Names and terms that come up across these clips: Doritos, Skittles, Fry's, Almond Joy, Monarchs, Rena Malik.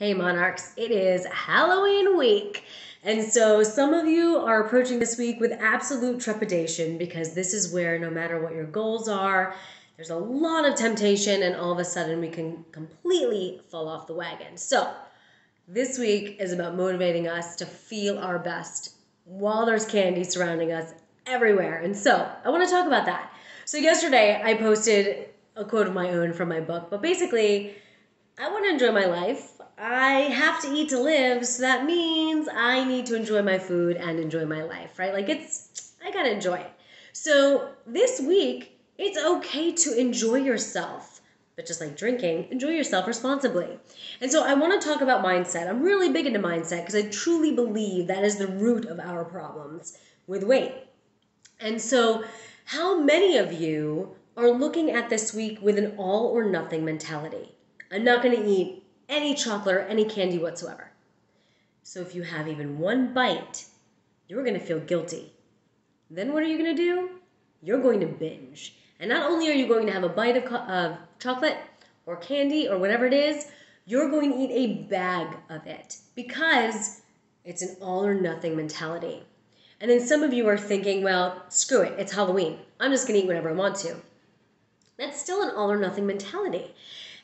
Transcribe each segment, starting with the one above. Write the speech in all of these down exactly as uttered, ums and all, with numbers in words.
Hey Monarchs, it is Halloween week. And so some of you are approaching this week with absolute trepidation because this is where no matter what your goals are, there's a lot of temptation and all of a sudden we can completely fall off the wagon. So this week is about motivating us to feel our best while there's candy surrounding us everywhere. And so I want to talk about that. So yesterday I posted a quote of my own from my book, but basically I want to enjoy my life. I have to eat to live, so that means I need to enjoy my food and enjoy my life, right? Like it's, I gotta enjoy it. So this week, it's okay to enjoy yourself, but just like drinking, enjoy yourself responsibly. And so I wanna talk about mindset. I'm really big into mindset because I truly believe that is the root of our problems with weight. And so how many of you are looking at this week with an all or nothing mentality? I'm not gonna eat any chocolate or any candy whatsoever. So if you have even one bite, you're gonna feel guilty. Then what are you gonna do? You're going to binge. And not only are you going to have a bite of, of chocolate or candy or whatever it is, you're going to eat a bag of it because it's an all or nothing mentality. And then some of you are thinking, well, screw it, it's Halloween. I'm just gonna eat whatever I want to. That's still an all or nothing mentality.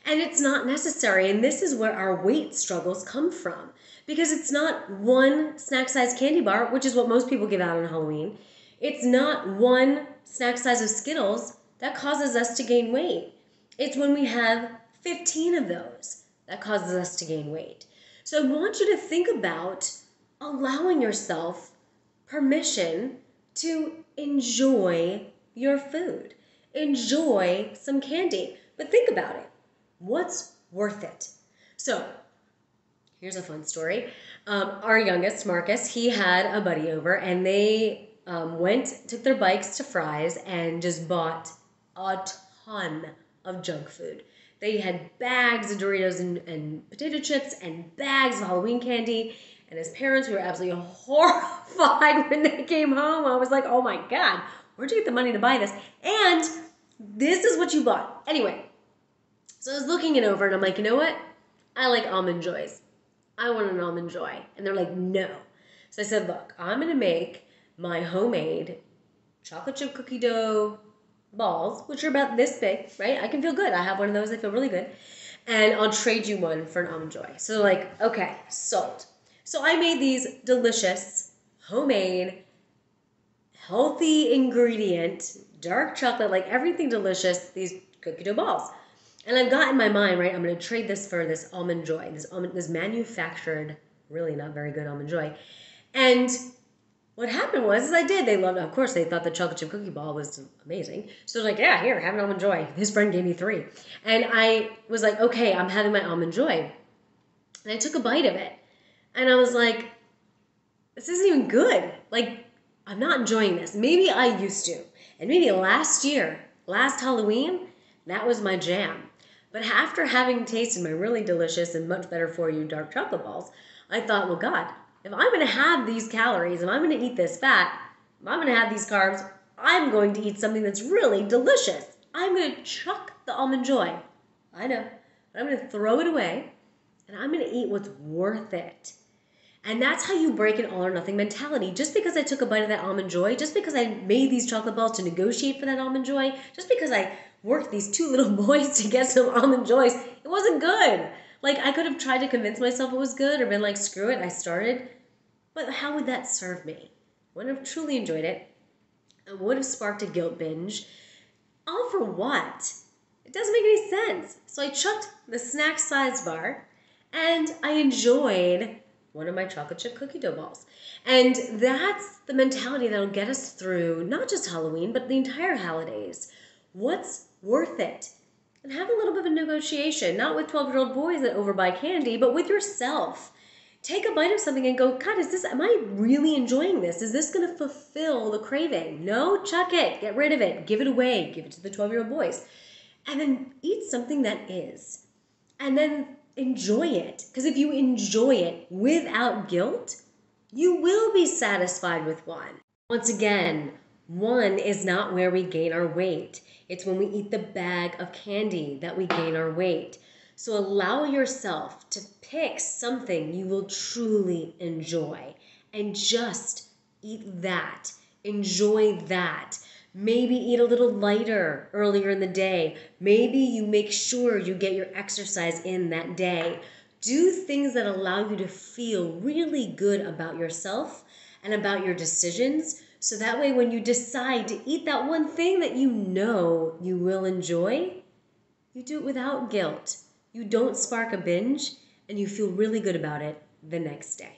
And it's not necessary, and this is where our weight struggles come from. Because it's not one snack-sized candy bar, which is what most people give out on Halloween. It's not one snack size of Skittles that causes us to gain weight. It's when we have fifteen of those that causes us to gain weight. So I want you to think about allowing yourself permission to enjoy your food. Enjoy some candy, but think about it. What's worth it? So here's a fun story. Um, our youngest, Marcus, he had a buddy over and they um, went, took their bikes to Fry's and just bought a ton of junk food. They had bags of Doritos and, and potato chips and bags of Halloween candy. And as parents, we were absolutely horrified when they came home. I was like, oh my God, where'd you get the money to buy this? And this is what you bought. Anyway. So I was looking it over and I'm like, you know what? I like Almond Joys. I want an Almond Joy. And they're like, no. So I said, look, I'm going to make my homemade chocolate chip cookie dough balls, which are about this big, right? I can feel good. I have one of those. I feel really good. And I'll trade you one for an Almond Joy. So they're like, okay, sold. So I made these delicious, homemade, healthy ingredient, dark chocolate, like everything delicious, these cookie dough balls. And I've got in my mind, right, I'm going to trade this for this Almond Joy, this almond, this manufactured, really not very good Almond Joy. And what happened was, is I did, they loved, of course, they thought the chocolate chip cookie ball was amazing. So I was like, yeah, here, have an Almond Joy. His friend gave me three. And I was like, okay, I'm having my Almond Joy. And I took a bite of it. And I was like, this isn't even good. Like, I'm not enjoying this. Maybe I used to. And maybe last year, last Halloween, that was my jam. But after having tasted my really delicious and much better for you dark chocolate balls, I thought, well, God, if I'm going to have these calories, if I'm going to eat this fat, if I'm going to have these carbs, I'm going to eat something that's really delicious. I'm going to chuck the Almond Joy. I know. But I'm going to throw it away, and I'm going to eat what's worth it. And that's how you break an all-or-nothing mentality. Just because I took a bite of that Almond Joy, just because I made these chocolate balls to negotiate for that Almond Joy, just because I worked these two little boys to get some Almond Joys, it wasn't good. Like, I could have tried to convince myself it was good or been like, screw it, I started. But how would that serve me? I wouldn't have truly enjoyed it. It would have sparked a guilt binge. All for what? It doesn't make any sense. So I chucked the snack size bar, and I enjoyed one of my chocolate chip cookie dough balls. And that's the mentality that'll get us through not just Halloween, but the entire holidays. What's worth it? And have a little bit of a negotiation, not with twelve-year-old boys that overbuy candy, but with yourself. Take a bite of something and go, God, is this, am I really enjoying this? Is this going to fulfill the craving? No, chuck it, get rid of it, give it away, give it to the twelve-year-old boys. And then eat something that is. And then enjoy it, because if you enjoy it without guilt, you will be satisfied with one. Once again, one is not where we gain our weight. It's when we eat the bag of candy that we gain our weight. So allow yourself to pick something you will truly enjoy and just eat that. Enjoy that. Maybe eat a little lighter earlier in the day. Maybe you make sure you get your exercise in that day. Do things that allow you to feel really good about yourself and about your decisions. So that way when you decide to eat that one thing that you know you will enjoy, you do it without guilt. You don't spark a binge and you feel really good about it the next day.